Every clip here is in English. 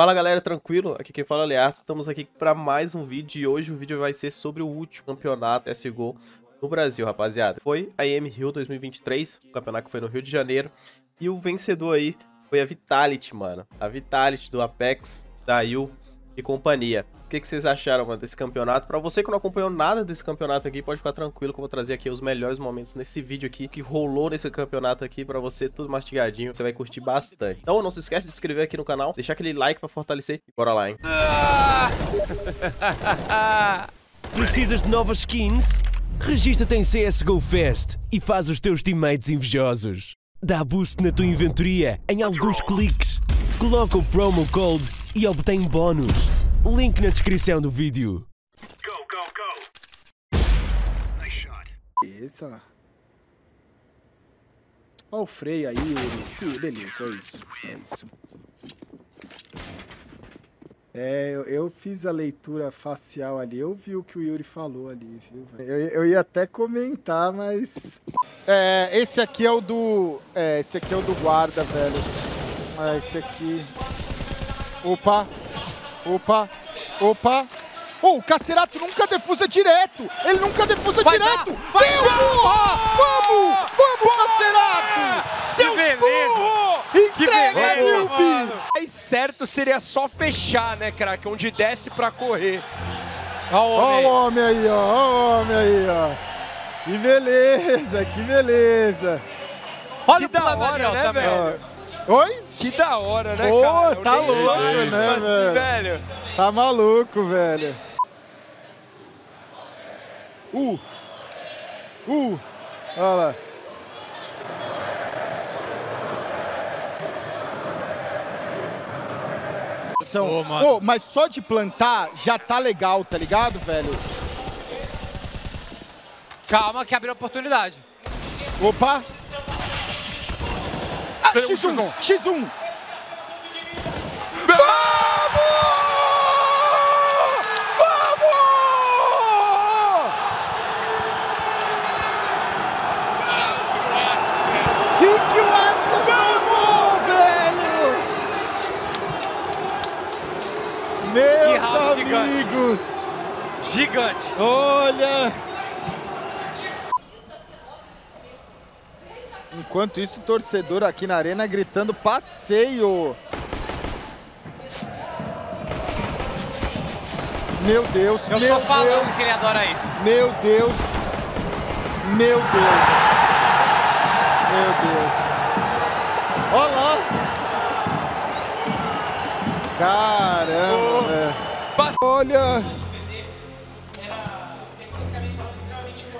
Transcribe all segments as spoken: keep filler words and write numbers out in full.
Fala galera, tranquilo? Aqui quem fala é Aliás, estamos aqui para mais um vídeo e hoje o vídeo vai ser sobre o último campeonato C S G O no Brasil, rapaziada. Foi a I E M Rio dois mil e vinte e três, o campeonato que foi no Rio de Janeiro, e o vencedor aí foi a Vitality, mano. A Vitality do Apex, Zayu e companhia. O que, que vocês acharam, mano, desse campeonato? Pra você que não acompanhou nada desse campeonato aqui, pode ficar tranquilo que eu vou trazer aqui os melhores momentos nesse vídeo aqui, que rolou nesse campeonato aqui pra você, tudo mastigadinho, você vai curtir bastante. Então não se esquece de se inscrever aqui no canal, deixar aquele like pra fortalecer e bora lá, hein? Precisas de novas skins? Registra-te em C S G O Fest e faz os teus teammates invejosos. Dá boost na tua inventoria em alguns cliques. Coloca o promo code e obtém bônus. Link na descrição do vídeo. Go, go, go! Nice shot. Beleza. Olha o freio aí, ele. Beleza, é isso. É isso. É, eu, eu fiz a leitura facial ali, eu vi o que o yuurih falou ali, viu? Eu, eu ia até comentar, mas... É, esse aqui é o do... É, esse aqui é o do guarda, velho. Ah, esse aqui... Opa! Opa! Opa! Oh, o Kacerato nunca defusa direto! Ele nunca defusa vai direto! Dar, vai Deus, dar. Burra! Vamos! Vamos, Kacerato! Seu burro! Entrega, Nupi! Mais certo seria só fechar, né, crack? Onde desce pra correr. Olha o homem aí, ó! Olha o homem aí, ó! Que beleza, que beleza! Olha que o da hora, né, velho? Oi? Que da hora, né, oh, cara? Tá louco, longe, né, assim, velho? velho? Tá maluco, velho. Uh! Uh! Olha lá. Oh, mano. Oh, mas só de plantar já tá legal, tá ligado, velho? Calma que abriu a oportunidade. Opa! X um, X um! Vamos! Vamos! Que que o Art ganhou, velho? Meus que amigos! Gigante! Gigante. Olha! Enquanto isso, o torcedor aqui na arena gritando passeio. Meu Deus, meu Deus. Eu tô falando que ele adora isso. Meu Deus. Meu Deus. Meu Deus. Olha lá. Caramba. Oh. Olha.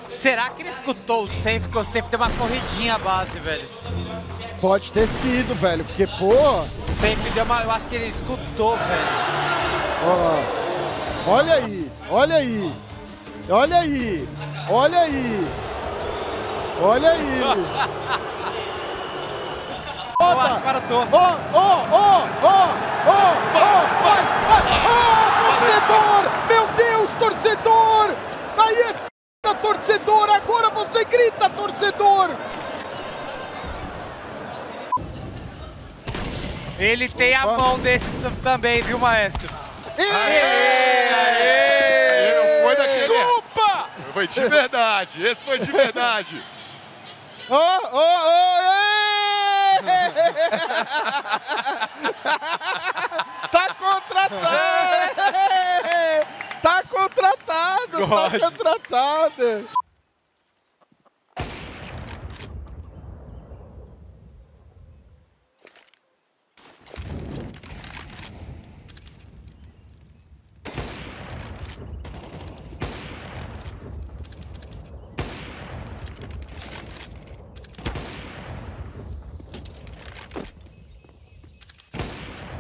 Será que ele escutou o safe? Porque o safe deu uma corridinha à base, velho. Pode ter sido, velho, porque, pô... O safe deu uma... Eu acho que ele escutou, velho. Ó, olha aí, olha aí. Olha aí, olha aí. Olha aí. Ó, ó, ó, ó, ó, ó, vai, vai. Ó, torcedor! Meu Deus, torcedor! Aí é... Torcedor, agora você grita, torcedor! Ele tem a mão desse também, viu, maestro? Aê! Aê! Foi daquele... Chupa! Foi de verdade, esse foi de verdade. Ô, ô, ô! Tá contratado! Tá contratado, God. Tá contratado.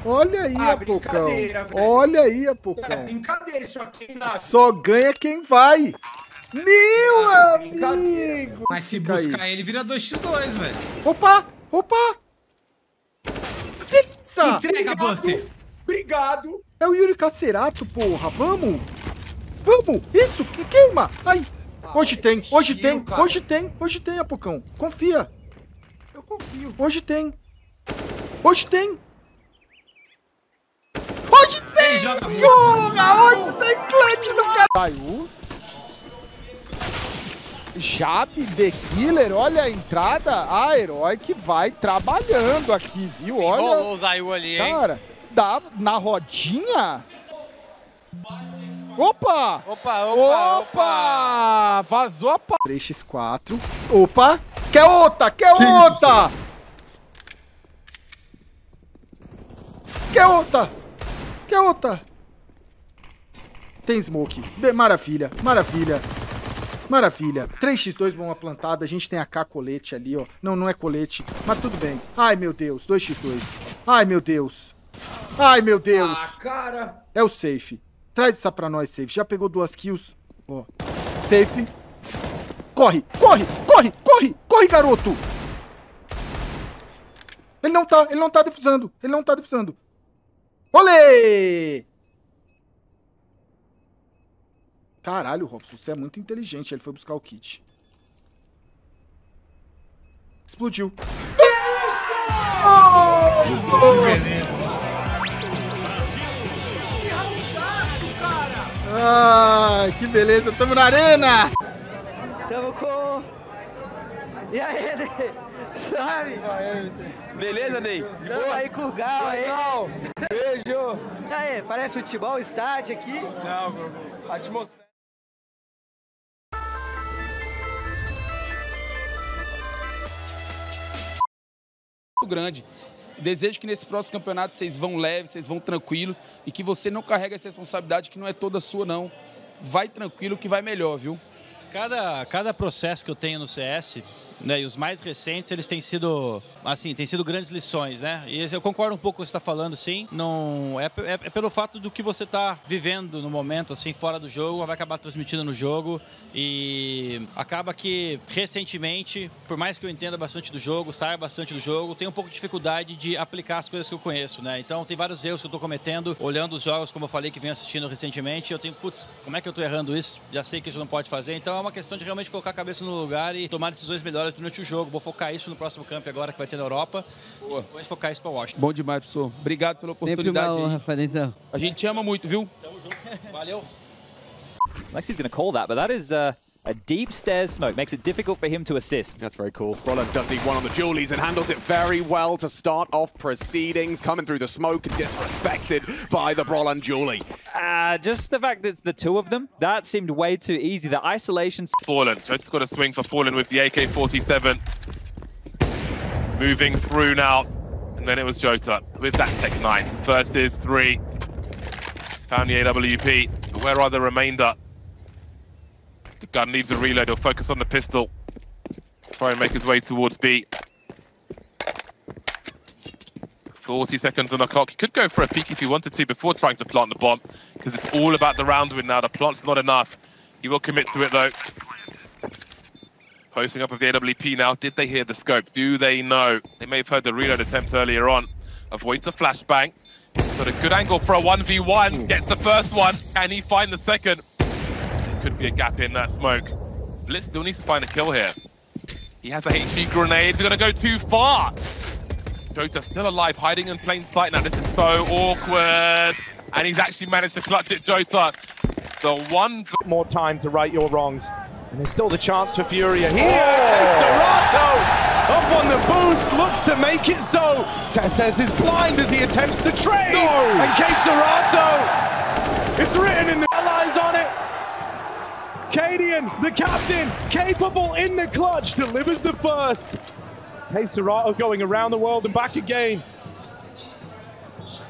Olha aí, ah, Apocão. Olha aí, Apocão. É brincadeira isso aqui, nada. Só ganha quem vai. Meu ah, amigo. Mas se Fica buscar aí. Ele, vira dois por dois, velho. Opa, opa. Delícia. Entrega, Buster. Obrigado. É o yuurih Kacerato, porra. Vamos. Vamos. Isso, que queima. Ai. Hoje ah, tem, hoje cheio, tem, cara. hoje tem, hoje tem, Apocão. Confia. Eu confio. Hoje tem. Hoje tem. Porra, tá clutch no cara. Zayu. Jab, The Killer, olha a entrada. A Heroic vai trabalhando aqui, viu? Olha. Rolou o Zayu ali, hein? Cara, dá na rodinha. Opa! Opa, opa! Opa! Vazou a pa. três por quatro. Opa! Quer outra! Quer que outra! Isso? Quer outra! Quer outra! Tem smoke. Maravilha, maravilha. Maravilha. três por dois, bomba plantada. A gente tem a K colete ali, ó. Não, não é colete, mas tudo bem. Ai, meu Deus. dois por dois. Ai, meu Deus. Ai, meu Deus. Ah, cara. É o safe. Traz essa pra nós, safe. Já pegou duas kills. Ó. Safe. Corre, corre, corre, corre, corre, garoto. Ele não tá, ele não tá defusando. Ele não tá defusando. Olê! Caralho, Robson, você é muito inteligente. Ele foi buscar o kit. Explodiu. Oh! Oh! Ah, que beleza. Tamo na arena. Tamo com... E aí, Ney? Sabe? Beleza, Ney? De boa? Tamo aí com o Gal, aí. Beijo. E aí, parece futebol, estádio aqui? Não, meu. Atmosfera. Grande. Desejo que nesse próximo campeonato vocês vão leves, vocês vão tranquilos e que você não carregue essa responsabilidade que não é toda sua, não. Vai tranquilo que vai melhor, viu? Cada, cada processo que eu tenho no C S, né, e os mais recentes, eles têm sido, assim, têm sido grandes lições, né? E eu concordo um pouco com o que você está falando, sim. Não, é, é, é pelo fato do que você está vivendo no momento, assim, fora do jogo, vai acabar transmitindo no jogo. E acaba que, recentemente, por mais que eu entenda bastante do jogo, saia bastante do jogo, tenho um pouco de dificuldade de aplicar as coisas que eu conheço, né? Então, tem vários erros que eu estou cometendo, olhando os jogos, como eu falei, que venho assistindo recentemente. Eu tenho, putz, como é que eu estou errando isso? Já sei que isso não pode fazer. Então, é uma questão de realmente colocar a cabeça no lugar e tomar decisões melhores durante o jogo. Vou focar isso no próximo camp agora que vai ter na Europa. Boa. Depois focar isso para Washington. Bom demais, professor. Obrigado pela oportunidade. Honra, a gente te ama muito, viu? Tamo junto. Valeu. Lexi's going to call that, but that is uh, a deep stairs smoke. Makes it difficult for him to assist. That's very cool. Brollan does need one on the Julies and handles it very well to start off proceedings. Coming through the smoke, disrespected by the Brollan Julie. Uh, just the fact that it's the two of them, that seemed way too easy. The isolation... Fallen. Jota's got a swing for Fallen with the A K forty-seven. Moving through now. And then it was Jota with that Tech nine. First is three. Found the A W P. But where are the remainder? The gun leaves a reload. He'll focus on the pistol. Try and make his way towards B. forty seconds on the clock. He could go for a peek if he wanted to before trying to plant the bomb, because it's all about the round win now. The plant's not enough. He will commit to it, though. Posting up of the A W P now. Did they hear the scope? Do they know? They may have heard the reload attempt earlier on. Avoids the flashbang. Got a good angle for a one v one. Gets the first one. Can he find the second? There could be a gap in that smoke. Litt still needs to find a kill here. He has a H E grenade. He's going to go too far. Jota still alive, hiding in plain sight now. This is so awkward. And he's actually managed to clutch it, Jota. The one... More time to right your wrongs. And there's still the chance for Furia here. Kacerato up on the boost, looks to make it so. TeSeS is blind as he attempts the trade. No. And Kacerato, it's written in the... Allies on it. cadiaN, the captain, capable in the clutch, delivers the first. Kacerato going around the world and back again.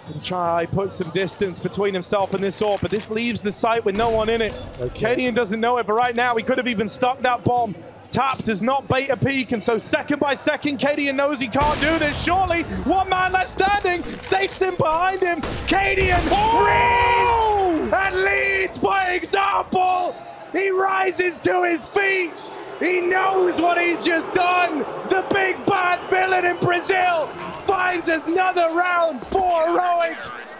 Gonna try put some distance between himself and this AWP, but this leaves the site with no one in it. Okay. cadiaN doesn't know it, but right now he could have even stuck that bomb. Tap does not bait a peek, and so second by second, cadiaN knows he can't do this. Surely, one man left standing, safes him behind him. cadiaN oh! reads and leads by example. He rises to his feet. He knows what he's just done. The big bad villain in Brazil finds another round for Heroic.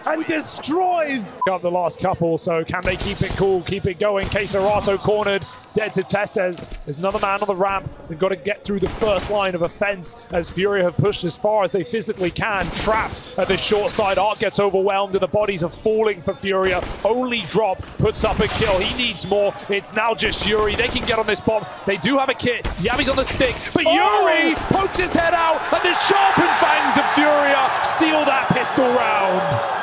and destroys up the last couple. So can they keep it cool, keep it going? Kacerato cornered, dead to TeSeS. There's another man on the ramp. They've got to get through the first line of offense as FURIA have pushed as far as they physically can. Trapped at the short side, Art gets overwhelmed and the bodies are falling for FURIA. Only drop puts up a kill. He needs more. It's now just yuurih. They can get on this bomb. They do have a kit. Yapi's on the stick, but yuurih oh! pokes his head out and the sharpened fangs of FURIA steal that pistol round.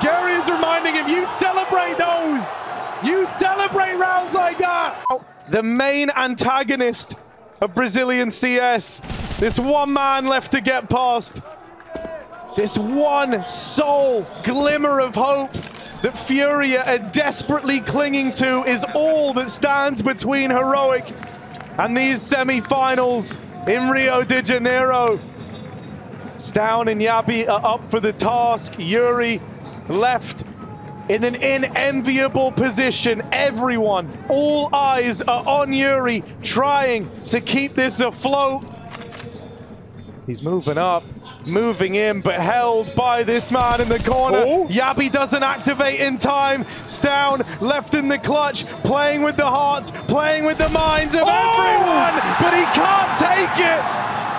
Gary is reminding him, you celebrate those! You celebrate rounds like that! The main antagonist of Brazilian C S. This one man left to get past. This one sole glimmer of hope that FURIA are desperately clinging to is all that stands between Heroic and these semi-finals in Rio de Janeiro. Stown and Yapi are up for the task. yuurih left in an unenviable position. Everyone, all eyes are on yuurih, trying to keep this afloat. He's moving up, moving in, but held by this man in the corner. Oh. Yapi doesn't activate in time. Stown left in the clutch, playing with the hearts, playing with the minds of oh. everyone, but he can't take it.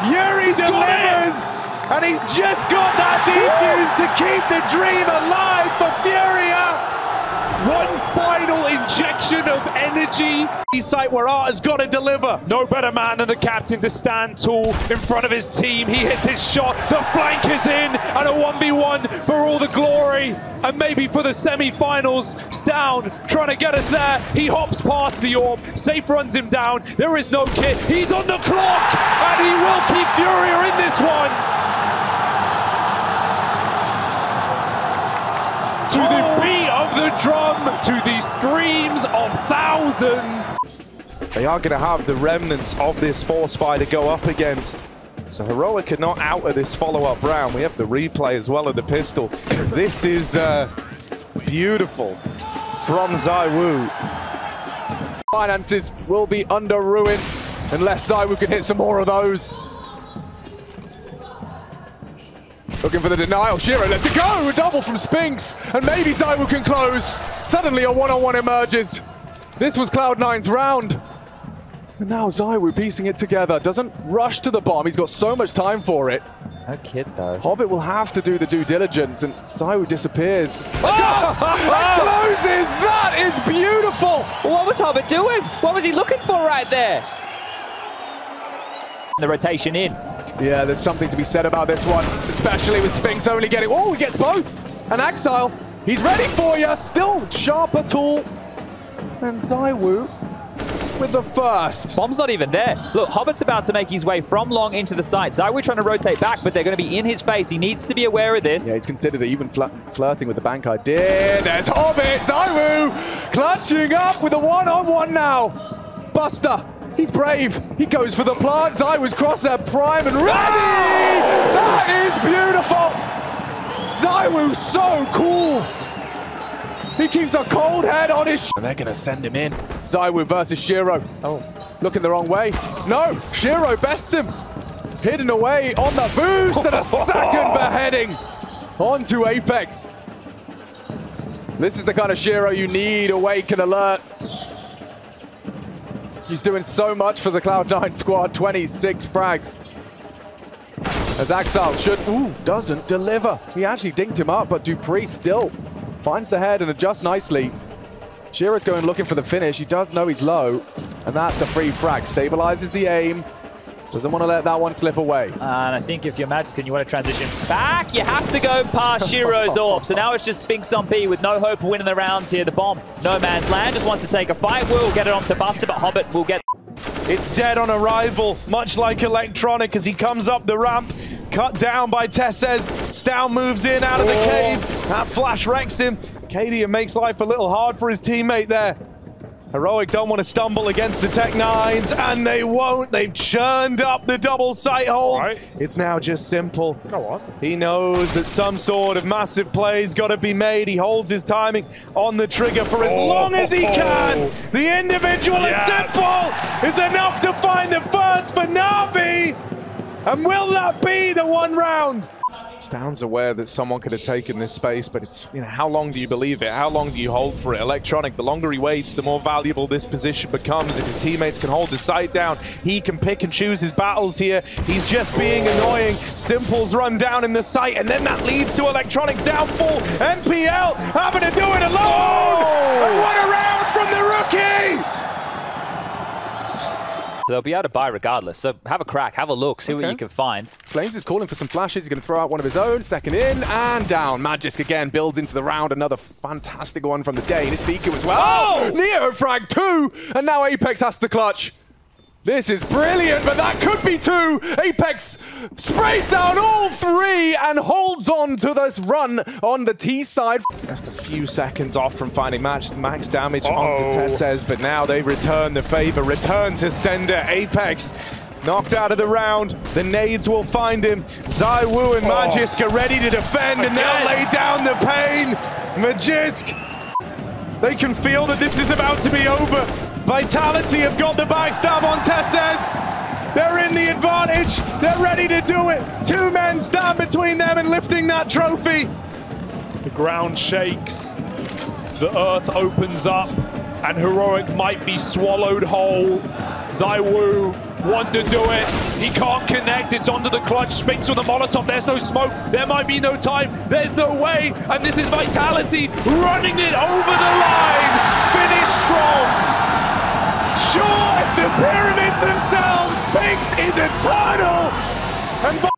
yuurih delivers. And he's just got that defuse to keep the dream alive for FURIA. One final injection of energy. He's like where Art has got to deliver. No better man than the captain to stand tall in front of his team. He hits his shot, the flank is in, and a one v one for all the glory. And maybe for the semi-finals, Stown trying to get us there. He hops past the orb, safe runs him down. There is no kit, he's on the clock, and he will keep FURIA in this one. To the beat of the drum, to the screams of thousands. They are going to have the remnants of this force fire to go up against. So Heroic are not out of this follow-up round. We have the replay as well of the pistol. This is uh, beautiful from ZywOo. Finances will be under ruin unless ZywOo can hit some more of those. Looking for the denial. Shiro lets it go! A double from Spinx, and maybe ZywOo can close. Suddenly a one-on-one emerges. This was Cloud nine's round. And now ZywOo piecing it together. Doesn't rush to the bomb. He's got so much time for it. No kid, though. Hobbit will have to do the due diligence, and ZywOo disappears. Oh! Yes! It closes! That is beautiful! What was Hobbit doing? What was he looking for right there? The rotation in. Yeah, there's something to be said about this one, especially with Spinx only getting... Oh, he gets both! And Axile, he's ready for you! Still sharper tool. And ZywOo with the first. Bomb's not even there. Look, Hobbit's about to make his way from long into the site. ZywOo trying to rotate back, but they're going to be in his face. He needs to be aware of this. Yeah, he's considered even fl flirting with the bank idea. There's Hobbit! ZywOo clutching up with a one-on-one now. Buster. He's brave. He goes for the plant. ZywOo's crosshair prime and ready! Oh! That is beautiful! ZywOo so cool! He keeps a cold head on his sh and they're gonna send him in. ZywOo versus Shiro. Oh, looking the wrong way. No! Shiro bests him! Hidden away on the boost and a second beheading! On to Apex. This is the kind of Shiro you need, awake and alert. He's doing so much for the Cloud nine squad, twenty-six frags. As Axile should, ooh, doesn't deliver. He actually dinked him up, but Dupree still finds the head and adjusts nicely. Shira's going looking for the finish. He does know he's low, and that's a free frag. Stabilizes the aim. Doesn't want to let that one slip away. And I think if you're Magisk and you want to transition back, you have to go past Shiro's orb. So now it's just Spinx on B with no hope of winning the round here. The bomb, no man's land, just wants to take a fight. Will get it onto Buster, but Hobbit will get... It's dead on arrival, much like Electronic as he comes up the ramp. Cut down by TeSeS. Stown moves in out of the oh. cave. That flash wrecks him. cadiaN makes life a little hard for his teammate there. Heroic don't want to stumble against the Tech nines, and they won't. They've churned up the double sight hold. Right. It's now just simple. Go on. He knows that some sort of massive play's got to be made. He holds his timing on the trigger for as oh. long as he can. Oh. The individual yeah. s one mple is enough to find the first for Navi. And will that be the one round? Stown's aware that someone could have taken this space, but it's, you know, how long do you believe it? How long do you hold for it? Electronic, the longer he waits, the more valuable this position becomes. If his teammates can hold the site down, he can pick and choose his battles here. He's just being annoying. simple's run down in the site, and then that leads to Electronic's downfall. M P L having to do it alone! Oh! And what a round from the rookie! They'll be able to buy regardless, so have a crack, have a look, see okay. what you can find. Flames is calling for some flashes, he's going to throw out one of his own, second in, and down. Magisk again builds into the round, another fantastic one from the Dane. It's Fiku as well. Oh! Neo frag two, and now Apex has to clutch. This is brilliant, but that could be two. Apex sprays down all three and holds on to this run on the T side. Just a few seconds off from finding max, max damage uh-oh. onto TeSeS, but now they return the favor, return to sender. Apex knocked out of the round. The nades will find him. ZywOo and Magisk are ready to defend, Again. and they'll lay down the pain. Magisk, they can feel that this is about to be over. Vitality have got the backstab on TeSeS. They're in the advantage. They're ready to do it. Two men stand between them and lifting that trophy. The ground shakes. The earth opens up. And Heroic might be swallowed whole. ZywOo wanted to do it. He can't connect. It's onto the clutch. Spinx with a Molotov. There's no smoke. There might be no time. There's no way. And this is Vitality running it over the line. Finish strong. Sure, if the pyramids themselves, Spinx is eternal.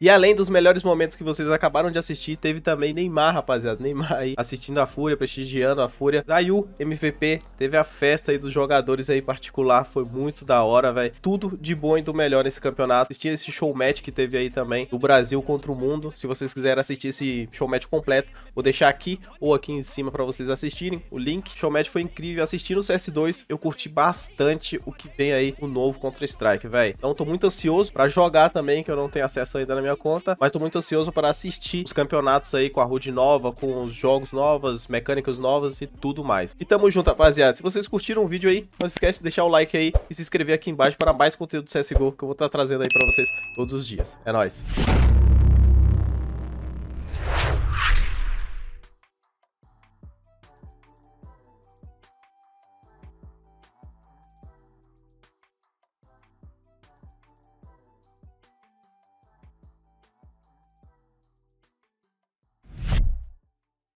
E além dos melhores momentos que vocês acabaram de assistir, teve também Neymar, rapaziada. Neymar aí assistindo a Fúria, prestigiando a Fúria. Zayu, M V P, teve a festa aí dos jogadores aí particular, foi muito da hora, velho. Tudo de bom e do melhor nesse campeonato. Assistir esse showmatch que teve aí também, do Brasil contra o mundo. Se vocês quiserem assistir esse showmatch completo, vou deixar aqui ou aqui em cima pra vocês assistirem o link. O showmatch foi incrível. Assistindo o C S dois, eu curti bastante o que tem aí o novo Counter-Strike, velho. Então tô muito ansioso pra jogar também, que eu não tenho acesso ainda na minha conta, mas tô muito ansioso para assistir os campeonatos aí com a H U D nova, com os jogos novas, mecânicas novas e tudo mais. E tamo junto, rapaziada. Se vocês curtiram o vídeo aí, não se esquece de deixar o like aí e se inscrever aqui embaixo para mais conteúdo do C S G O que eu vou estar trazendo aí pra vocês todos os dias. É nóis!